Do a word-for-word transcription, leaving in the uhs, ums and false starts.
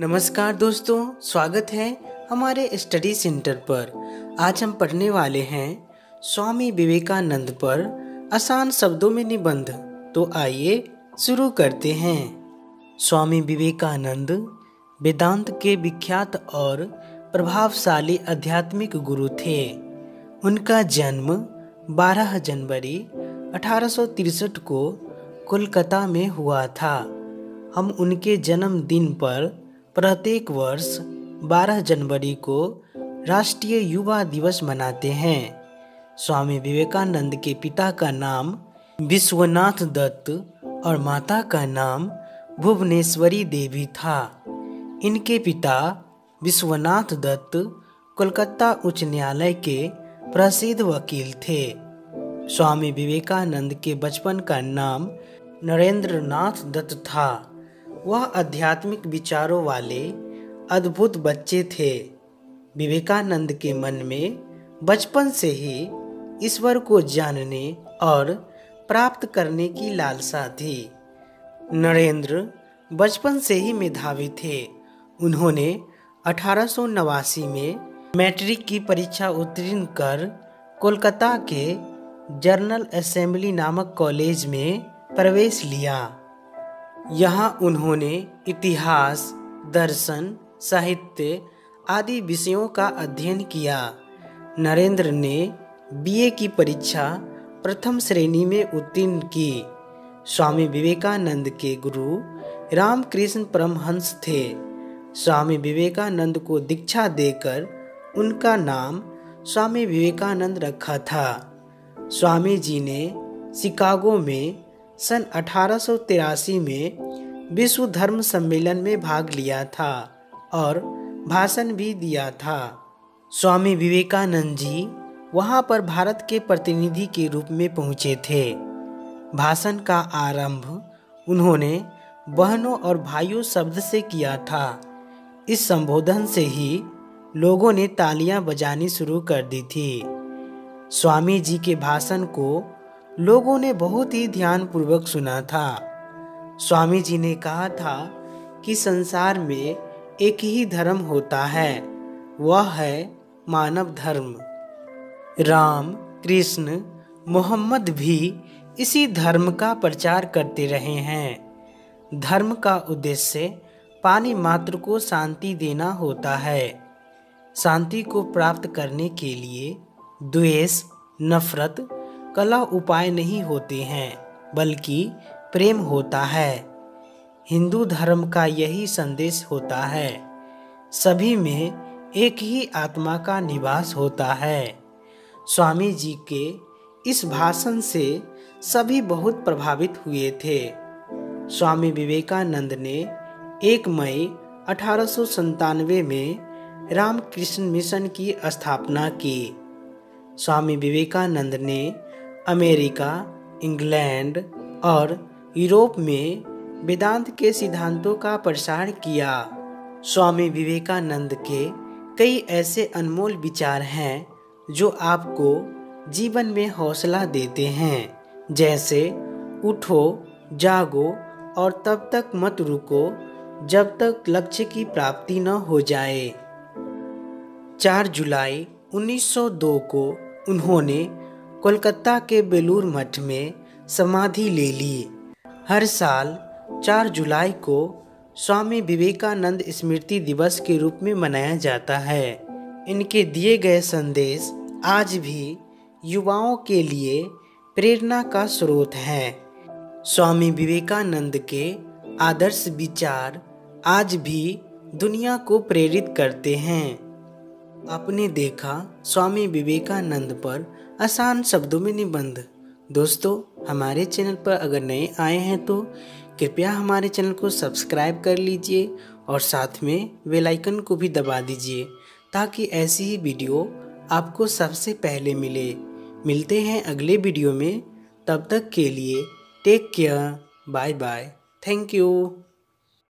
नमस्कार दोस्तों, स्वागत है हमारे स्टडी सेंटर पर। आज हम पढ़ने वाले हैं स्वामी विवेकानंद पर आसान शब्दों में निबंध। तो आइए शुरू करते हैं। स्वामी विवेकानंद वेदांत के विख्यात और प्रभावशाली आध्यात्मिक गुरु थे। उनका जन्म बारह जनवरी अठारह सौ तिरसठ को कोलकाता में हुआ था। हम उनके जन्मदिन पर प्रत्येक वर्ष बारह जनवरी को राष्ट्रीय युवा दिवस मनाते हैं। स्वामी विवेकानंद के पिता का नाम विश्वनाथ दत्त और माता का नाम भुवनेश्वरी देवी था। इनके पिता विश्वनाथ दत्त कोलकाता उच्च न्यायालय के प्रसिद्ध वकील थे। स्वामी विवेकानंद के बचपन का नाम नरेंद्रनाथ दत्त था। वह आध्यात्मिक विचारों वाले अद्भुत बच्चे थे। विवेकानंद के मन में बचपन से ही ईश्वर को जानने और प्राप्त करने की लालसा थी। नरेंद्र बचपन से ही मेधावी थे। उन्होंने अठारह सौ नवासी में मैट्रिक की परीक्षा उत्तीर्ण कर कोलकाता के जर्नल असेंबली नामक कॉलेज में प्रवेश लिया। यहाँ उन्होंने इतिहास, दर्शन, साहित्य आदि विषयों का अध्ययन किया। नरेंद्र ने बीए की परीक्षा प्रथम श्रेणी में उत्तीर्ण की। स्वामी विवेकानंद के गुरु रामकृष्ण परमहंस थे। स्वामी विवेकानंद को दीक्षा देकर उनका नाम स्वामी विवेकानंद रखा था। स्वामी जी ने शिकागो में सन अठारह सौ तिरासी में विश्व धर्म सम्मेलन में भाग लिया था और भाषण भी दिया था। स्वामी विवेकानंद जी वहां पर भारत के प्रतिनिधि के रूप में पहुंचे थे। भाषण का आरंभ उन्होंने बहनों और भाइयों शब्द से किया था। इस संबोधन से ही लोगों ने तालियां बजानी शुरू कर दी थी। स्वामी जी के भाषण को लोगों ने बहुत ही ध्यानपूर्वक सुना था। स्वामी जी ने कहा था कि संसार में एक ही धर्म होता है, वह है मानव धर्म। राम, कृष्ण, मोहम्मद भी इसी धर्म का प्रचार करते रहे हैं। धर्म का उद्देश्य प्राणी मात्र को शांति देना होता है। शांति को प्राप्त करने के लिए द्वेष, नफरत, कला उपाय नहीं होते हैं, बल्कि प्रेम होता है। हिंदू धर्म का यही संदेश होता है। सभी में एक ही आत्मा का निवास होता है। स्वामी जी के इस भाषण से सभी बहुत प्रभावित हुए थे। स्वामी विवेकानंद ने एक मई अठारह सौ सत्तानवे में रामकृष्ण मिशन की स्थापना की। स्वामी विवेकानंद ने अमेरिका, इंग्लैंड और यूरोप में वेदांत के सिद्धांतों का प्रसार किया। स्वामी विवेकानंद के कई ऐसे अनमोल विचार हैं जो आपको जीवन में हौसला देते हैं, जैसे उठो, जागो और तब तक मत रुको जब तक लक्ष्य की प्राप्ति न हो जाए। चार जुलाई उन्नीस सौ दो को उन्होंने कोलकाता के बेलूर मठ में समाधि ले ली। हर साल चार जुलाई को स्वामी विवेकानंद स्मृति दिवस के रूप में मनाया जाता है। इनके दिए गए संदेश आज भी युवाओं के लिए प्रेरणा का स्रोत हैं। स्वामी विवेकानंद के आदर्श विचार आज भी दुनिया को प्रेरित करते हैं। आपने देखा स्वामी विवेकानंद पर आसान शब्दों में निबंध। दोस्तों, हमारे चैनल पर अगर नए आए हैं तो कृपया हमारे चैनल को सब्सक्राइब कर लीजिए और साथ में बेल आइकन को भी दबा दीजिए ताकि ऐसी ही वीडियो आपको सबसे पहले मिले। मिलते हैं अगले वीडियो में, तब तक के लिए take care, bye bye, thank you.